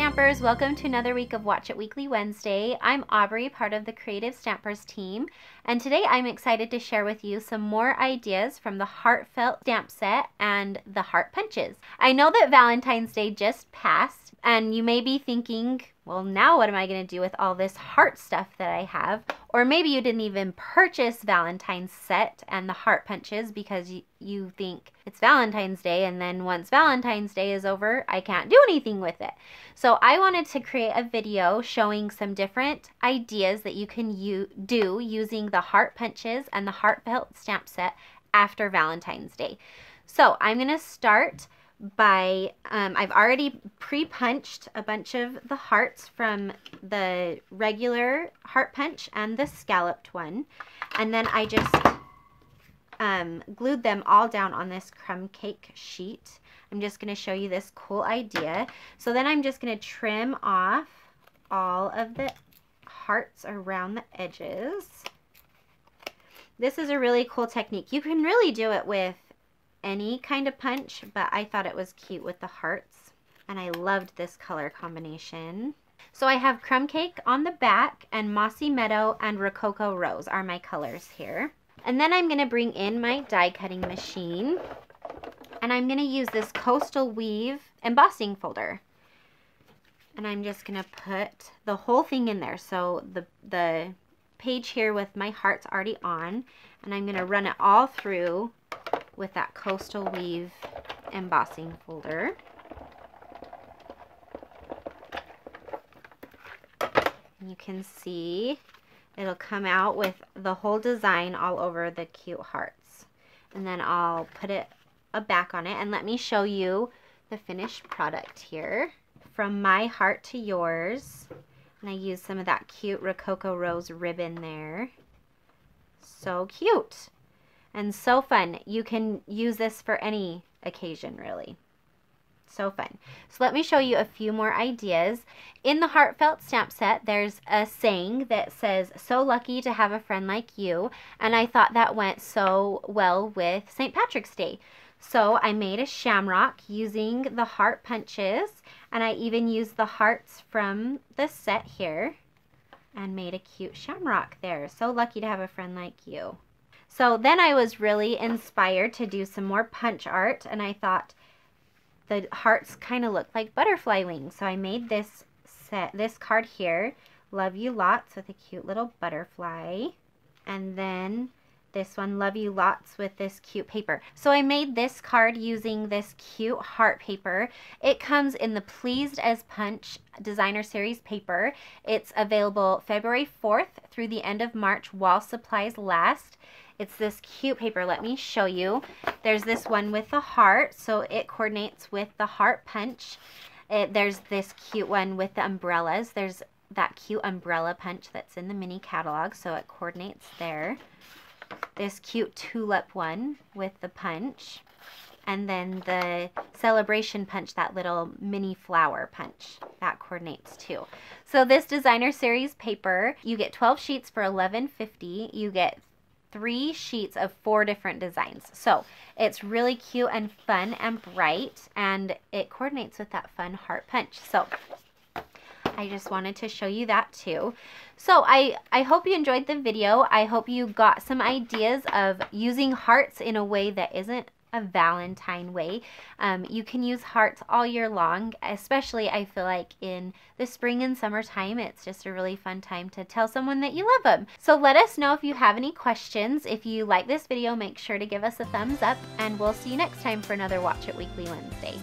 Stampers, welcome to another week of Watch It Weekly Wednesday. I'm Aubrey, part of the Creative Stampers team, and today I'm excited to share with you some more ideas from the Heartfelt Stamp Set and the Heart Punches. I know that Valentine's Day just passed, and you may be thinking, well, now what am I going to do with all this heart stuff that I have? Or maybe you didn't even purchase Valentine's set and the heart punches because you think it's Valentine's Day, and then once Valentine's Day is over, I can't do anything with it. So I wanted to create a video showing some different ideas that you can do using the heart punches and the heartfelt stamp set after Valentine's Day. So I'm going to start by, I've already pre-punched a bunch of the hearts from the regular heart punch and the scalloped one. And then I just glued them all down on this crumb cake sheet. I'm just going to show you this cool idea. So then I'm just going to trim off all of the hearts around the edges. This is a really cool technique. You can really do it with any kind of punch, but I thought it was cute with the hearts, and I loved this color combination. So I have Crumb Cake on the back, and Mossy Meadow and Rococo Rose are my colors here. And then I'm going to bring in my die cutting machine, and I'm going to use this Coastal Weave embossing folder, and I'm just going to put the whole thing in there. So the page here with my hearts already on, and I'm going to run it all through with that Coastal Weave embossing folder. You can see it'll come out with the whole design all over the cute hearts. And then I'll put it back on it, and let me show you the finished product here. From my heart to yours. And I used some of that cute Rococo Rose ribbon there. So cute! And so fun. You can use this for any occasion, really. So fun. So let me show you a few more ideas. In the Heartfelt Stamp Set, there's a saying that says, "So lucky to have a friend like you." And I thought that went so well with St. Patrick's Day. So I made a shamrock using the heart punches. And I even used the hearts from the set here and made a cute shamrock there. So lucky to have a friend like you. So then I was really inspired to do some more punch art, and I thought the hearts kind of looked like butterfly wings. So I made this set, this card here, "Love You Lots" with a cute little butterfly, and then this one, "Love You Lots" with this cute paper. So I made this card using this cute heart paper. It comes in the Pleased As Punch Designer Series paper. It's available February 4th through the end of March while supplies last. It's this cute paper. Let me show you. There's this one with the heart, so it coordinates with the heart punch. There's this cute one with the umbrellas. There's that cute umbrella punch that's in the mini catalog, so it coordinates there. This cute tulip one with the punch, and then the celebration punch, that little mini flower punch, that coordinates too. So this designer series paper, you get 12 sheets for $11.50. You get 3 sheets of 4 different designs. So it's really cute and fun and bright, and it coordinates with that fun heart punch. So I just wanted to show you that too. So I hope you enjoyed the video. I hope you got some ideas of using hearts in a way that isn't a Valentine way. You can use hearts all year long, especially I feel like in the spring and summertime. It's just a really fun time to tell someone that you love them. So let us know if you have any questions. If you like this video, make sure to give us a thumbs up, and we'll see you next time for another Watch It Weekly Wednesday.